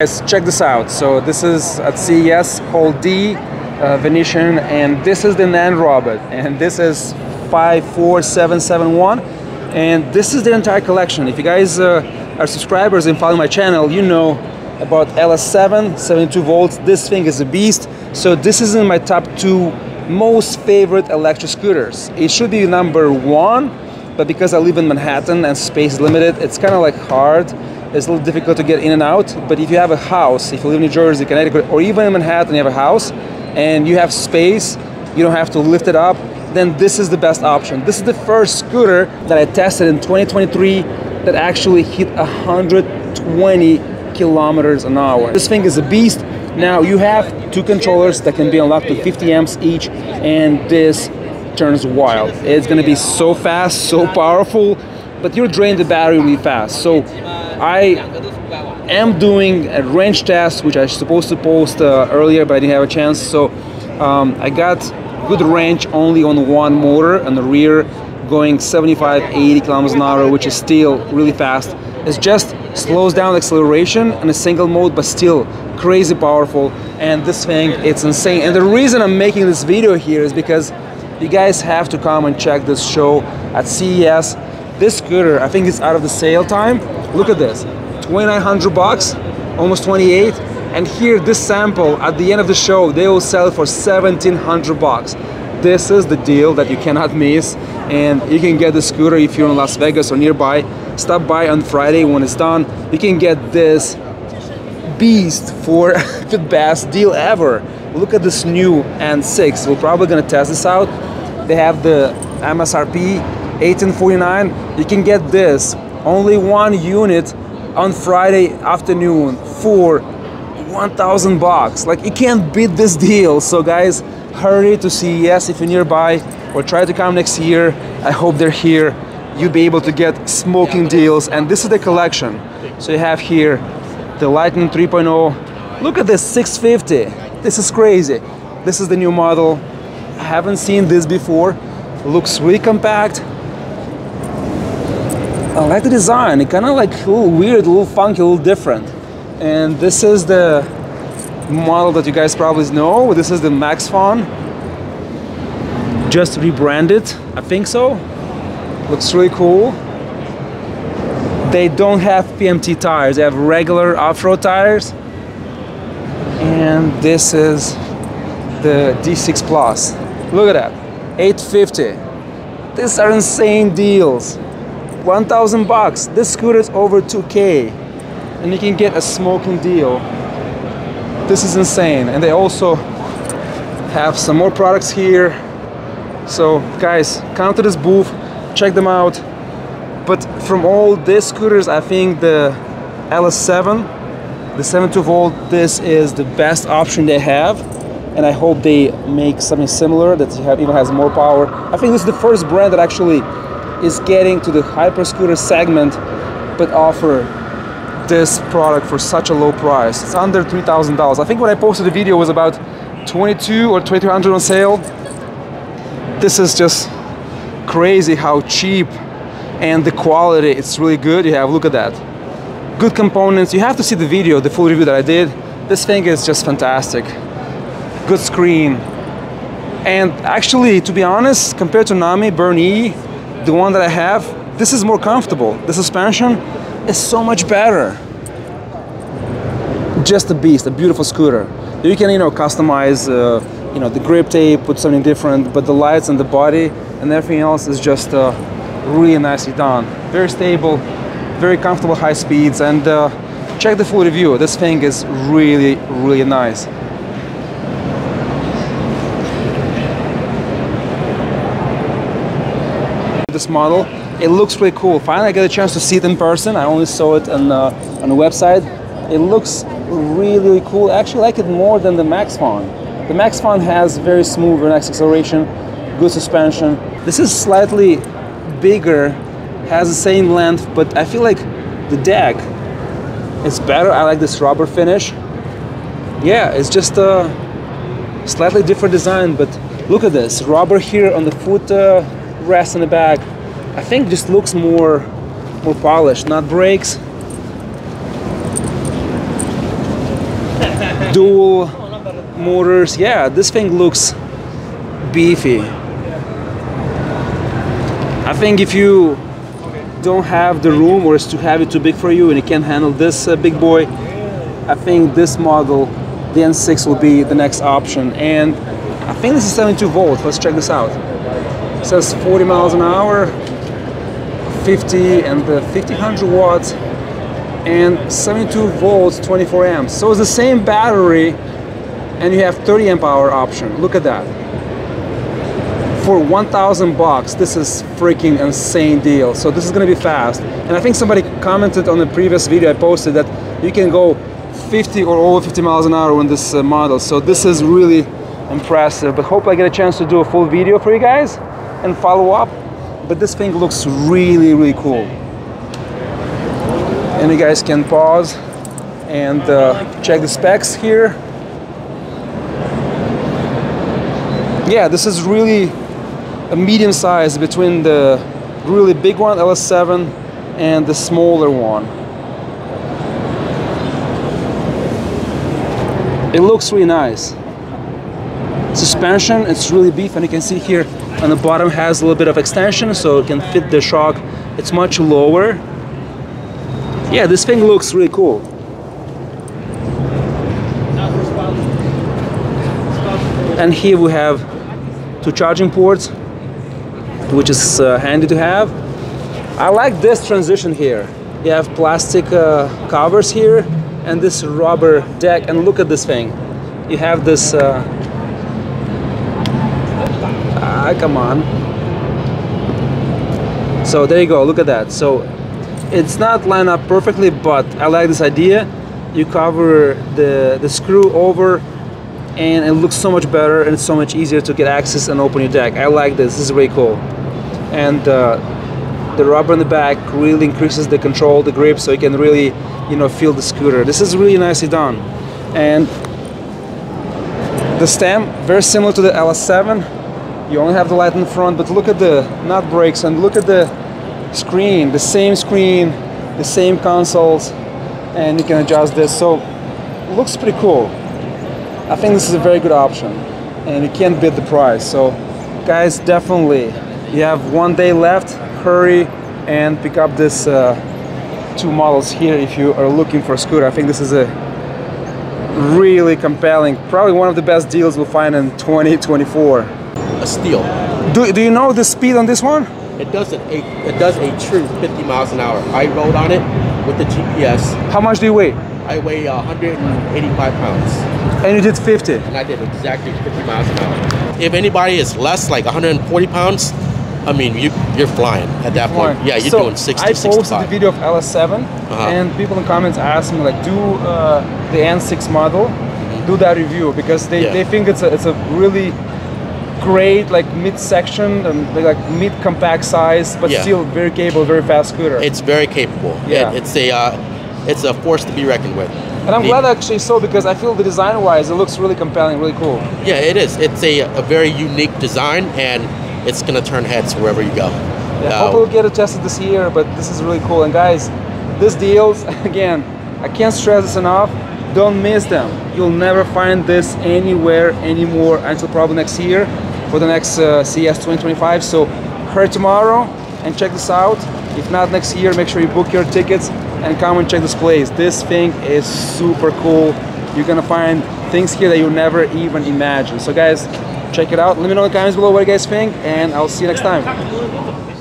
Guys, check this out. So this is at CES, Hall D, Venetian, and this is the NanRobot, and this is 54771, and this is the entire collection. If you guys are subscribers and follow my channel, you know about LS7, 72 volts. This thing is a beast. So this is in my top two most favorite electric scooters. It should be number one, but because I live in Manhattan and space is limited, it's kind of like hard. It's a little difficult to get in and out, but if you have a house, if you live in New Jersey, Connecticut, or even in Manhattan, you have a house, and you have space, you don't have to lift it up, then this is the best option. This is the first scooter that I tested in 2023 that actually hit 120 kilometers an hour. This thing is a beast. Now you have two controllers that can be unlocked to 50 amps each, and this turns wild. It's gonna be so fast, so powerful, but you'll drain the battery really fast. So I am doing a range test, which I was supposed to post earlier, but I didn't have a chance. So I got good range only on one motor on the rear, going 75-80 kilometers an hour, which is still really fast. It just slows down acceleration in a single mode, but still crazy powerful. And this thing, it's insane. And the reason I'm making this video here is because you guys have to come and check this show at CES. This scooter, I think it's out of the sale time. Look at this, 2,900 bucks, almost 28. And here, this sample, at the end of the show, they will sell for 1,700 bucks. This is the deal that you cannot miss. And you can get the scooter if you're in Las Vegas or nearby. Stop by on Friday when it's done. You can get this beast for the best deal ever. Look at this new N6. We're probably gonna test this out. They have the MSRP, $1,849. You can get this, only one unit, on Friday afternoon for 1,000 bucks. Like, you can't beat this deal. So guys, hurry to CES if you're nearby, or try to come next year. I hope they're here. You'll be able to get smoking deals. And this is the collection. So you have here the Lightning 3.0. Look at this, 650. This is crazy. This is the new model. I haven't seen this before. Looks really compact. I like the design. It kind of like a little weird, a little funky, a little different. And this is the model that you guys probably know. This is the MaxFun, just rebranded, I think so. Looks really cool. They don't have PMT tires. They have regular off-road tires. And this is the D6 Plus. Look at that, 850. These are insane deals. 1,000 bucks. This scooter is over 2K, and you can get a smoking deal. This is insane. And they also have some more products here. So guys, come to this booth, check them out. But from all these scooters, I think the LS7, the 72 volt, this is the best option they have. And I hope they make something similar that even has more power. I think this is the first brand that actually is getting to the hyper scooter segment, but offer this product for such a low price. It's under $3,000. I think when I posted the video, it was about 22 or 2,200 on sale. This is just crazy how cheap, and the quality, it's really good. You have, look at that, good components. You have to see the video, the full review that I did. This thing is just fantastic. Good screen. And actually, to be honest, compared to Nami Burn-E, the one that I have, this is more comfortable. The suspension is so much better. Just a beast, a beautiful scooter. You can, customize, the grip tape, put something different, but the lights and the body and everything else is just really nicely done. Very stable, very comfortable, high speeds, and check the full review. This thing is really, really nice. This model, it looks really cool. Finally I got a chance to see it in person. I only saw it on the website. It looks really cool. I actually like it more than the MaxFun. The MaxFun has very smooth relaxed acceleration, good suspension. This is slightly bigger, has the same length, but I feel like the deck is better. I like this rubber finish. Yeah, it's just a slightly different design, but look at this rubber here on the foot rest in the back. I think just looks more polished, not brakes. dual motors. Yeah, this thing looks beefy. I think if you don't have the room or it's too heavy, too big for you, and you can't handle this big boy, I think this model, the N6, will be the next option. And I think this is 72 volts. Let's check this out. It says 40 miles an hour, 50 and the 100 watts, and 72 volts, 24 amps. So it's the same battery, and you have 30 amp hour option. Look at that. For 1,000 bucks, this is freaking insane deal. So this is gonna be fast. And I think somebody commented on the previous video I posted that you can go 50 or over 50 miles an hour on this model. So this is really impressive. But hope I get a chance to do a full video for you guys and follow up. But this thing looks really, really cool. And you guys can pause and check the specs here. Yeah, this is really a medium size between the really big one, LS7, and the smaller one. It looks really nice. Suspension, it's really beef, and you can see here on the bottom has a little bit of extension, so it can fit the shock. It's much lower. Yeah, this thing looks really cool. And here we have two charging ports, which is handy to have. I like this transition here. You have plastic covers here and this rubber deck, and look at this thing. You have this come on. So there you go, look at that. So it's not lined up perfectly, but I like this idea. You cover the screw over, and it looks so much better, and it's so much easier to get access and open your deck. I like this. This is really cool. And the rubber in the back really increases the control, the grip, so you can really, you know, feel the scooter. This is really nicely done. And the stem, very similar to the LS7. You only have the light in front, but look at the nut brakes and look at the screen. The same screen, the same consoles, and you can adjust this. So it looks pretty cool. I think this is a very good option, and you can't beat the price. So guys, definitely, you have one day left. Hurry and pick up this two models here if you are looking for a scooter. I think this is a really compelling, probably one of the best deals we'll find in 2024. A steal. Do you know the speed on this one? It does a true 50 miles an hour. I rode on it with the GPS. How much do you weigh? I weigh 185 pounds. And you did 50? And I did exactly 50 miles an hour. If anybody is less, like 140 pounds, I mean, you're flying at that point. Yeah, you're so doing 60, 65. I posted the video of LS7, and people in comments asked me, like, do the N6 model, do that review, because they think it's a really great, like, mid-section, like mid-compact size, but still very capable, very fast scooter. It's very capable. Yeah. It's a force to be reckoned with. And I'm glad actually so, because I feel the design-wise, it looks really compelling, really cool. Yeah, it is. It's a very unique design, and it's going to turn heads wherever you go. Yeah, I hope we'll get it tested this year, but this is really cool. And guys, these deals, again, I can't stress this enough. Don't miss them. You'll never find this anywhere anymore until probably next year for the next CES 2025. So hurry tomorrow and check this out. If not next year, make sure you book your tickets and come and check this place. This thing is super cool. You're gonna find things here that you never even imagined. So guys, check it out. Let me know in the comments below what you guys think, and I'll see you next time.